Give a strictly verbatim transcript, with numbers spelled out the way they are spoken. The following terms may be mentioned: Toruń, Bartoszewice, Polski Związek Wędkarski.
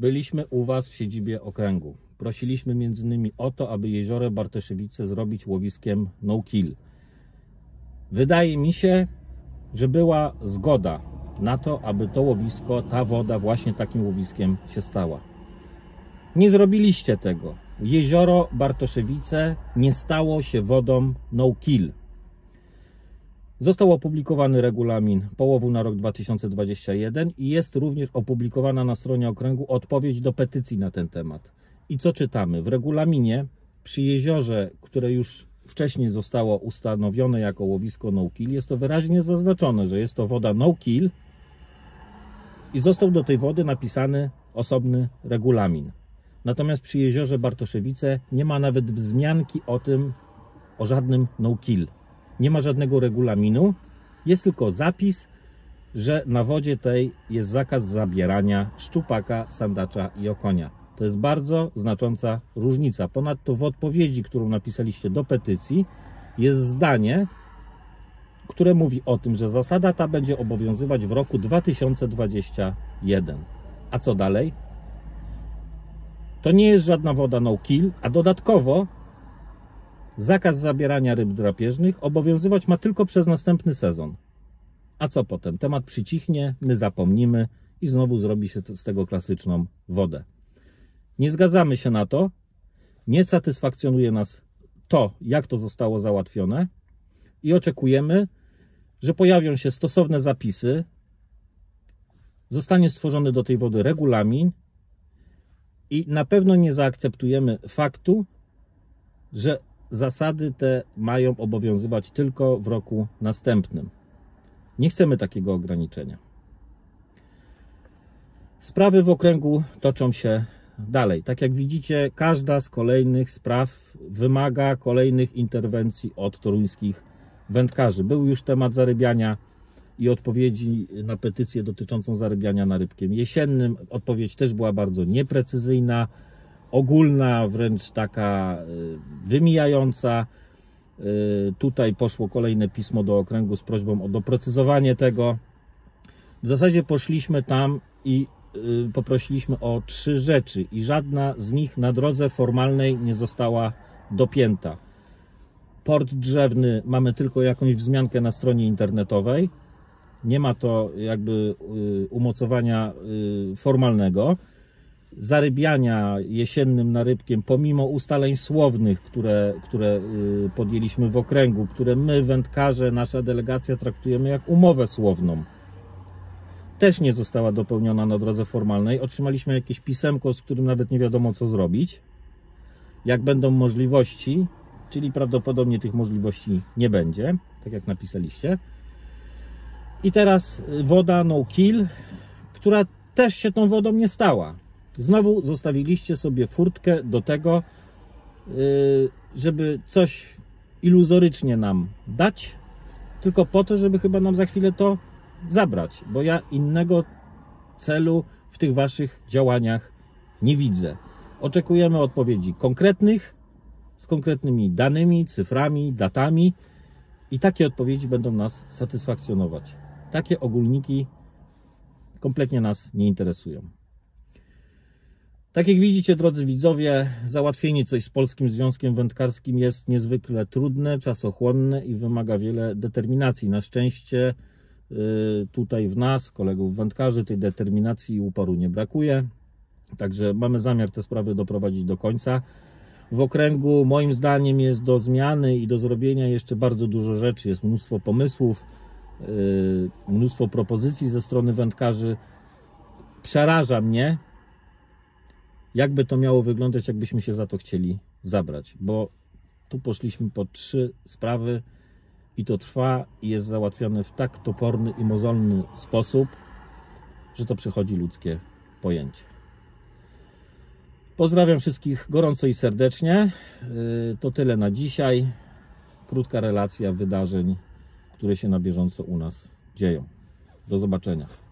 Byliśmy u Was w siedzibie okręgu. Prosiliśmy między innymi o to, aby jezioro Bartoszewice zrobić łowiskiem no-kill. Wydaje mi się, że była zgoda na to, aby to łowisko, ta woda właśnie takim łowiskiem się stała. Nie zrobiliście tego. Jezioro Bartoszewice nie stało się wodą no-kill. Został opublikowany regulamin połowu na rok dwa tysiące dwudziesty pierwszy i jest również opublikowana na stronie okręgu odpowiedź do petycji na ten temat. I co czytamy? W regulaminie przy jeziorze, które już wcześniej zostało ustanowione jako łowisko no-kill, jest to wyraźnie zaznaczone, że jest to woda no-kill i został do tej wody napisany osobny regulamin. Natomiast przy jeziorze Bartoszewice nie ma nawet wzmianki o tym, o żadnym no-kill. Nie ma żadnego regulaminu, jest tylko zapis, że na wodzie tej jest zakaz zabierania szczupaka, sandacza i okonia. To jest bardzo znacząca różnica. Ponadto w odpowiedzi, którą napisaliście do petycji, jest zdanie, które mówi o tym, że zasada ta będzie obowiązywać w roku dwa tysiące dwudziestym pierwszym. A co dalej? To nie jest żadna woda no-kill, a dodatkowo zakaz zabierania ryb drapieżnych obowiązywać ma tylko przez następny sezon. A co potem? Temat przycichnie, my zapomnimy i znowu zrobi się z tego klasyczną wodę. Nie zgadzamy się na to. Nie satysfakcjonuje nas to, jak to zostało załatwione i oczekujemy, że pojawią się stosowne zapisy, zostanie stworzony do tej wody regulamin i na pewno nie zaakceptujemy faktu, że zasady te mają obowiązywać tylko w roku następnym. Nie chcemy takiego ograniczenia. Sprawy w okręgu toczą się dalej. Tak jak widzicie, każda z kolejnych spraw wymaga kolejnych interwencji od toruńskich wędkarzy. Był już temat zarybiania i odpowiedzi na petycję dotyczącą zarybiania na rybkiem jesiennym. Odpowiedź też była bardzo nieprecyzyjna, ogólna, wręcz taka wymijająca. Tutaj poszło kolejne pismo do okręgu z prośbą o doprecyzowanie tego. W zasadzie poszliśmy tam i poprosiliśmy o trzy rzeczy i żadna z nich na drodze formalnej nie została dopięta. Port drzewny, mamy tylko jakąś wzmiankę na stronie internetowej. Nie ma to jakby umocowania formalnego. Zarybiania jesiennym narybkiem, pomimo ustaleń słownych, które, które podjęliśmy w okręgu, które my, wędkarze, nasza delegacja traktujemy jak umowę słowną, też nie została dopełniona na drodze formalnej. Otrzymaliśmy jakieś pisemko, z którym nawet nie wiadomo, co zrobić. Jak będą możliwości, czyli prawdopodobnie tych możliwości nie będzie, tak jak napisaliście. I teraz woda no-kill, która też się tą wodą nie stała. Znowu zostawiliście sobie furtkę do tego, żeby coś iluzorycznie nam dać, tylko po to, żeby chyba nam za chwilę to zabrać, bo ja innego celu w tych waszych działaniach nie widzę. Oczekujemy odpowiedzi konkretnych, z konkretnymi danymi, cyframi, datami i takie odpowiedzi będą nas satysfakcjonować. Takie ogólniki kompletnie nas nie interesują. Tak jak widzicie, drodzy widzowie, załatwienie coś z Polskim Związkiem Wędkarskim jest niezwykle trudne, czasochłonne i wymaga wiele determinacji. Na szczęście tutaj w nas, kolegów wędkarzy, tej determinacji i uporu nie brakuje. Także mamy zamiar te sprawy doprowadzić do końca. W okręgu moim zdaniem jest do zmiany i do zrobienia jeszcze bardzo dużo rzeczy. Jest mnóstwo pomysłów, mnóstwo propozycji ze strony wędkarzy. Przeraża mnie, jakby to miało wyglądać, jakbyśmy się za to chcieli zabrać, bo tu poszliśmy po trzy sprawy i to trwa i jest załatwione w tak toporny i mozolny sposób, że to przechodzi ludzkie pojęcie. Pozdrawiam wszystkich gorąco i serdecznie. To tyle na dzisiaj. Krótka relacja wydarzeń, które się na bieżąco u nas dzieją. Do zobaczenia.